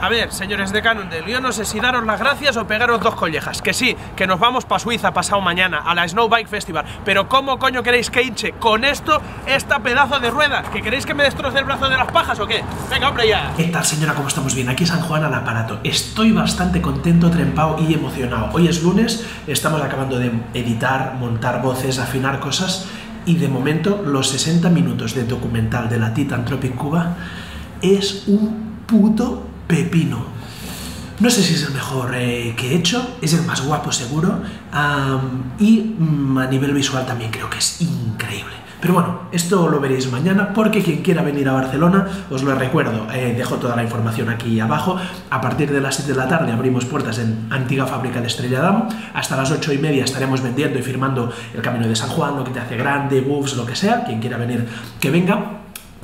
A ver, señores de Cannondale, yo no sé si daros las gracias o pegaros dos collejas. Que sí, que nos vamos para Suiza pasado mañana a la Snow Bike Festival. Pero ¿cómo coño queréis que hinche con esto esta pedazo de rueda? ¿Que queréis que me destroce el brazo de las pajas o qué? Venga, hombre, ya. ¿Qué tal, señora? ¿Cómo estamos? Bien, aquí San Juan al aparato. Estoy bastante contento, trempado y emocionado. Hoy es lunes, estamos acabando de editar, montar voces, afinar cosas. Y de momento, los 60 minutos de documental de la Titan Tropic Cuba es un puto pepino. No sé si es el mejor que he hecho, es el más guapo seguro, a nivel visual también creo que es increíble. Pero bueno, esto lo veréis mañana, porque quien quiera venir a Barcelona, os lo recuerdo, dejo toda la información aquí abajo. A partir de las 7 de la tarde abrimos puertas en Antiga Fàbrica de Estrella Damm. Hasta las 8:30 estaremos vendiendo y firmando el Camino de San Juan, lo que te hace grande, buffs, lo que sea. Quien quiera venir, que venga.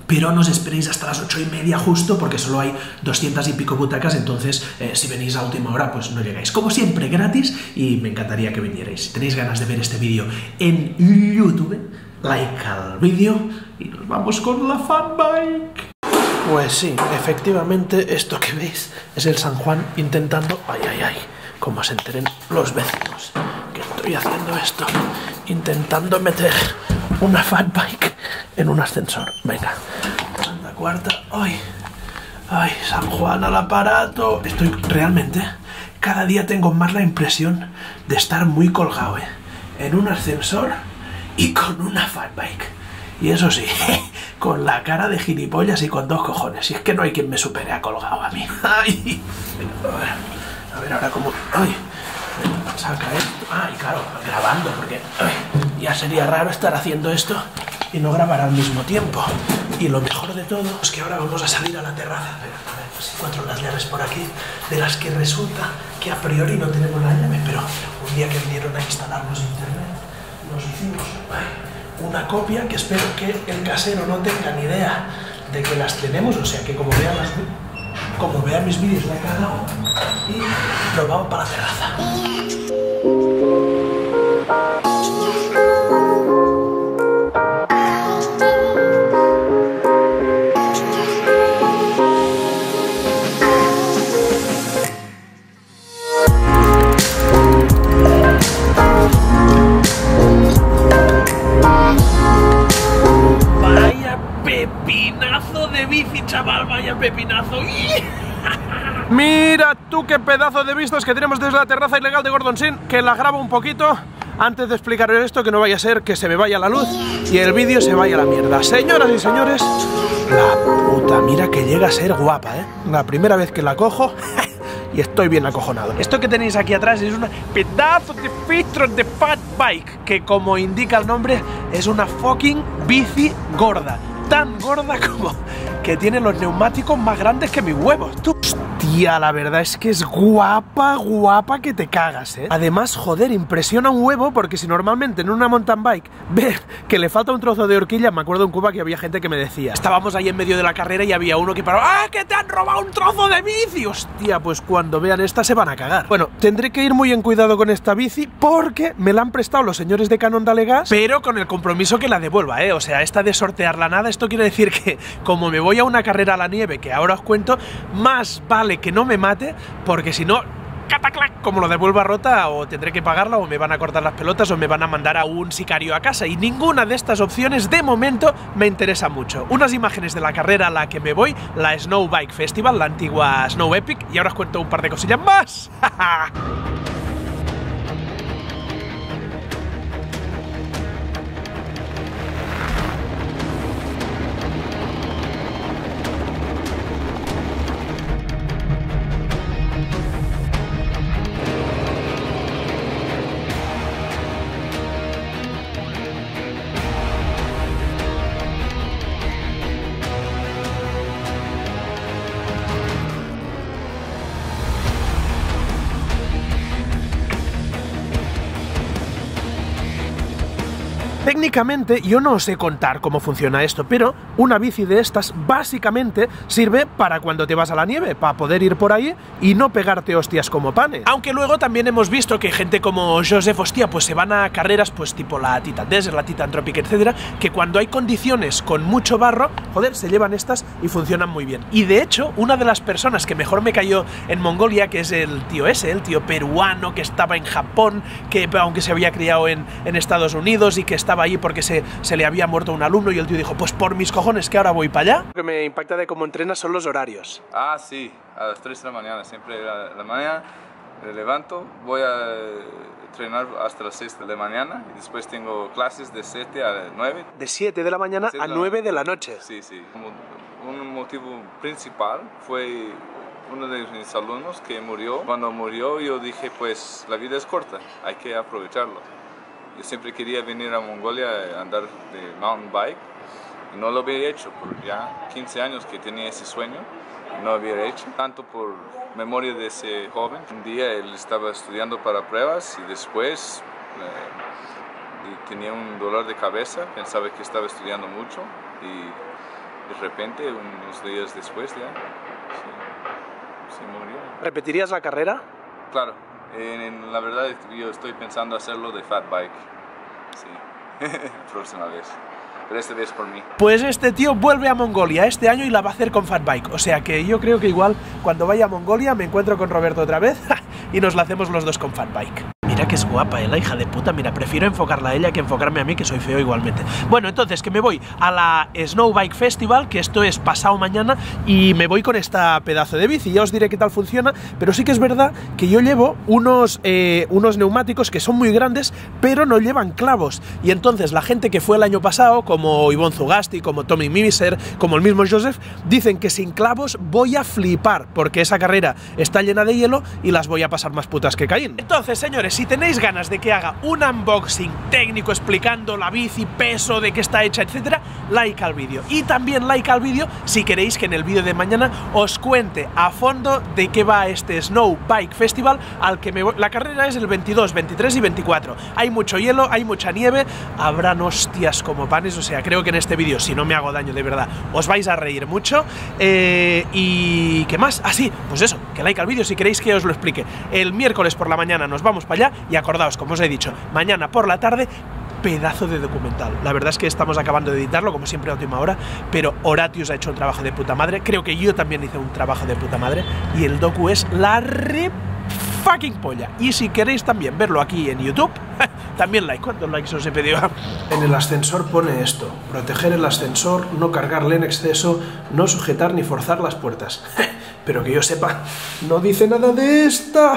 Pero no os esperéis hasta las 8:30 justo, porque solo hay 200 y pico butacas, entonces si venís a última hora pues no llegáis. Como siempre, gratis, y me encantaría que vinierais. Si tenéis ganas de ver este vídeo en YouTube, like al vídeo y nos vamos con la Fatbike. Pues sí, efectivamente esto que veis es el San Juan intentando... ¡Ay, ay, ay! Como se enteren los vecinos que estoy haciendo esto, intentando meter una Fatbike en un ascensor. Venga, anda cuarta. ¡Ay! ¡Ay, San Juan al aparato! Estoy realmente... Cada día tengo más la impresión de estar muy colgado, ¿eh? En un ascensor y con una Fatbike. Y eso sí, con la cara de gilipollas y con dos cojones. Y es que no hay quien me supere a colgado a mí. ¡Ay! A ver ahora cómo... ¡Ay! Saca esto. Ah, y claro, grabando, porque ay, ya sería raro estar haciendo esto y no grabar al mismo tiempo. Y lo mejor de todo es que ahora vamos a salir a la terraza. A ver si encuentro unas llaves por aquí, de las que resulta que a priori no tenemos la llave, pero un día que vinieron a instalarnos internet, nos hicimos una copia que espero que el casero no tenga ni idea de que las tenemos. O sea que como vean las... Como vean mis vídeos, la he cagado y nos vamos para la terraza. Mira tú qué pedazo de vistas que tenemos desde la terraza ilegal de Gordon Sin, que la grabo un poquito antes de explicaros esto, que no vaya a ser que se me vaya la luz y el vídeo se vaya a la mierda. Señoras y señores, la puta, mira que llega a ser guapa, ¿eh? La primera vez que la cojo y estoy bien acojonado. Esto que tenéis aquí atrás es un pedazo de filtro de Fatbike, que como indica el nombre es una fucking bici gorda. Tan gorda como que tiene los neumáticos más grandes que mis huevos, tú. Hostia, la verdad es que es guapa, guapa que te cagas, ¿eh? Además, joder, impresiona un huevo, porque si normalmente en una mountain bike ves que le falta un trozo de horquilla... Me acuerdo en Cuba que había gente que me decía... Estábamos ahí en medio de la carrera y había uno que paró... ¡Ah, que te han robado un trozo de bici! Hostia, pues cuando vean esta se van a cagar. Bueno, tendré que ir muy en cuidado con esta bici, porque me la han prestado los señores de Cannondale Gas, pero con el compromiso que la devuelva, ¿eh? O sea, esta de sortearla nada, esto quiere decir que como me voy a una carrera a la nieve, que ahora os cuento, más vale que no me mate, porque si no, cataclac, como lo devuelva rota, o tendré que pagarla, o me van a cortar las pelotas, o me van a mandar a un sicario a casa, y ninguna de estas opciones de momento me interesa mucho. Unas imágenes de la carrera a la que me voy, la Snow Bike Festival, la antigua Snow Epic, y ahora os cuento un par de cosillas más. Técnicamente yo no os sé contar cómo funciona esto, pero una bici de estas básicamente sirve para cuando te vas a la nieve, para poder ir por ahí y no pegarte hostias como panes. Aunque luego también hemos visto que gente como Joseph, hostia, pues se van a carreras pues tipo la Titan Desert, la Titan Tropic, etcétera, que cuando hay condiciones con mucho barro, joder, se llevan estas y funcionan muy bien. Y de hecho, una de las personas que mejor me cayó en Mongolia, que es el tío ese, el tío peruano que estaba en Japón, que aunque se había criado en Estados Unidos y que estaba ahí porque se le había muerto un alumno, y el tío dijo, pues por mis cojones que ahora voy para allá. Lo que me impacta de cómo entrenas son los horarios. Ah, sí, a las 3 de la mañana, siempre a la mañana me levanto, voy a entrenar hasta las 6 de la mañana y después tengo clases de 7 a 9. De 7 de la mañana a 9 de la noche. Sí, sí. Como un motivo principal fue uno de mis alumnos que murió. Cuando murió yo dije, pues la vida es corta, hay que aprovecharlo. Yo siempre quería venir a Mongolia a andar de mountain bike y no lo había hecho por ya 15 años que tenía ese sueño y no lo había hecho. Tanto por memoria de ese joven, un día él estaba estudiando para pruebas y después tenía un dolor de cabeza, pensaba que estaba estudiando mucho y de repente unos días después ya se murió. ¿Repetirías la carrera? Claro. La verdad, yo estoy pensando hacerlo de Fatbike, sí, próxima vez, pero esta vez por mí. Pues este tío vuelve a Mongolia este año y la va a hacer con Fatbike, o sea que yo creo que igual cuando vaya a Mongolia me encuentro con Roberto otra vez y nos la hacemos los dos con Fatbike. Mira que es guapa, la hija de puta, mira, prefiero enfocarla a ella que enfocarme a mí, que soy feo igualmente. Bueno, entonces, que me voy a la Snow Bike Festival, que esto es pasado mañana, y me voy con esta pedazo de bici, ya os diré qué tal funciona, pero sí que es verdad que yo llevo unos neumáticos que son muy grandes, pero no llevan clavos, y entonces la gente que fue el año pasado, como Ivonne Zugasti, como Tommy Mimiser, como el mismo Joseph, dicen que sin clavos voy a flipar, porque esa carrera está llena de hielo y las voy a pasar más putas que Caín. Entonces, señores, si tenéis ganas de que haga un unboxing técnico explicando la bici, peso, de qué está hecha, etcétera, like al vídeo. Y también like al vídeo si queréis que en el vídeo de mañana os cuente a fondo de qué va este Snow Bike Festival al que me voy. La carrera es el 22, 23 y 24. Hay mucho hielo, hay mucha nieve, habrán hostias como panes, o sea, creo que en este vídeo, si no me hago daño de verdad, os vais a reír mucho. ¿Y qué más? Ah, sí, pues eso, que like al vídeo si queréis que os lo explique. El miércoles por la mañana nos vamos para allá. Y acordaos, como os he dicho, mañana por la tarde, pedazo de documental. La verdad es que estamos acabando de editarlo, como siempre a última hora, pero Horatius ha hecho un trabajo de puta madre, creo que yo también hice un trabajo de puta madre, y el docu es la re fucking polla. Y si queréis también verlo aquí en YouTube, también like. ¿Cuántos likes os he pedido? En el ascensor pone esto: proteger el ascensor, no cargarle en exceso, no sujetar ni forzar las puertas. Pero que yo sepa, no dice nada de esta.